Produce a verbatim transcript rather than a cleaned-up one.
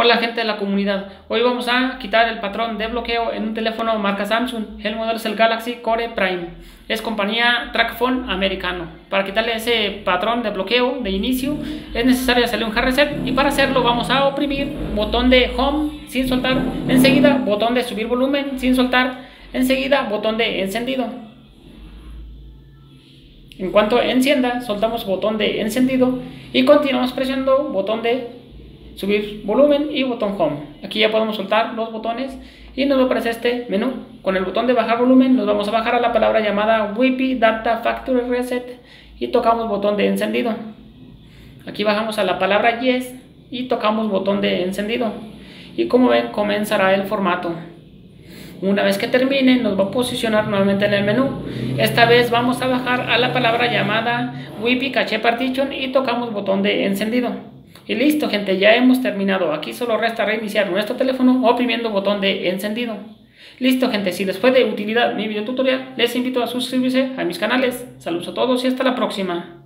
Hola gente de la comunidad, hoy vamos a quitar el patrón de bloqueo en un teléfono marca Samsung. El modelo es el Galaxy Core Prime, es compañía Tracfone americano. Para quitarle ese patrón de bloqueo de inicio es necesario hacerle un hard reset, y para hacerlo vamos a oprimir botón de home sin soltar, enseguida botón de subir volumen sin soltar, enseguida botón de encendido. En cuanto encienda soltamos botón de encendido y continuamos presionando botón de subir volumen y botón home. Aquí ya podemos soltar los botones y nos va a aparecer este menú. Con el botón de bajar volumen nos vamos a bajar a la palabra llamada Wi-Fi Data Factory Reset y tocamos botón de encendido. Aquí bajamos a la palabra yes y tocamos botón de encendido, y como ven comenzará el formato. Una vez que termine nos va a posicionar nuevamente en el menú. Esta vez vamos a bajar a la palabra llamada Wi-Fi Cache Partition y tocamos botón de encendido. Y listo gente, ya hemos terminado. Aquí solo resta reiniciar nuestro teléfono oprimiendo botón de encendido. Listo gente, si les fue de utilidad mi video tutorial, les invito a suscribirse a mis canales. Saludos a todos y hasta la próxima.